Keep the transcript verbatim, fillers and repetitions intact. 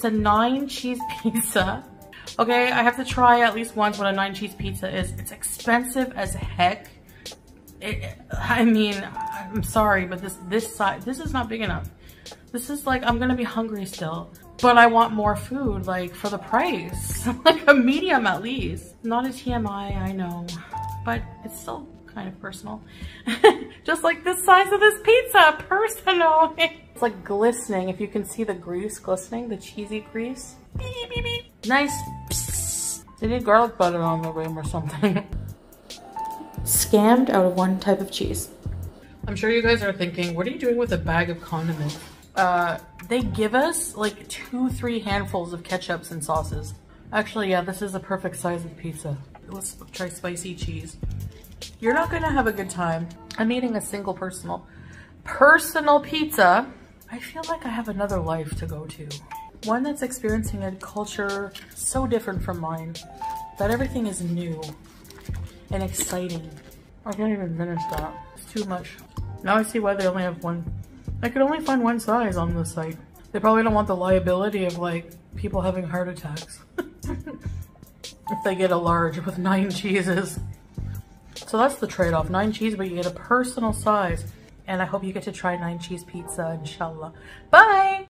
It's a nine cheese pizza. Okay, I have to try at least once what a nine cheese pizza is. It's expensive as heck. It, I mean, I'm sorry, but this this size, this is not big enough. This is like, I'm gonna be hungry still, but I want more food, like for the price, like a medium at least. Not a T M I, I know, but it's still kind of personal. Just like the size of this pizza, personal. It's like glistening, if you can see the grease glistening, the cheesy grease. Beep, beep, beep. Nice. Psst. They did garlic butter on the rim or something. Scammed out of one type of cheese. I'm sure you guys are thinking, what are you doing with a bag of condiments? Uh, they give us like two, three handfuls of ketchups and sauces. Actually, yeah, this is the perfect size of pizza. Let's try spicy cheese. You're not gonna have a good time. I'm eating a single personal, personal pizza. I feel like I have another life to go to. One that's experiencing a culture so different from mine, that everything is new and exciting. I can't even finish that. It's too much. Now I see why they only have one. I could only find one size on this site. They probably don't want the liability of like people having heart attacks if they get a large with nine cheeses. So that's the trade-off, nine cheese, but you get a personal size. And I hope you get to try nine cheese pizza, inshallah. Bye!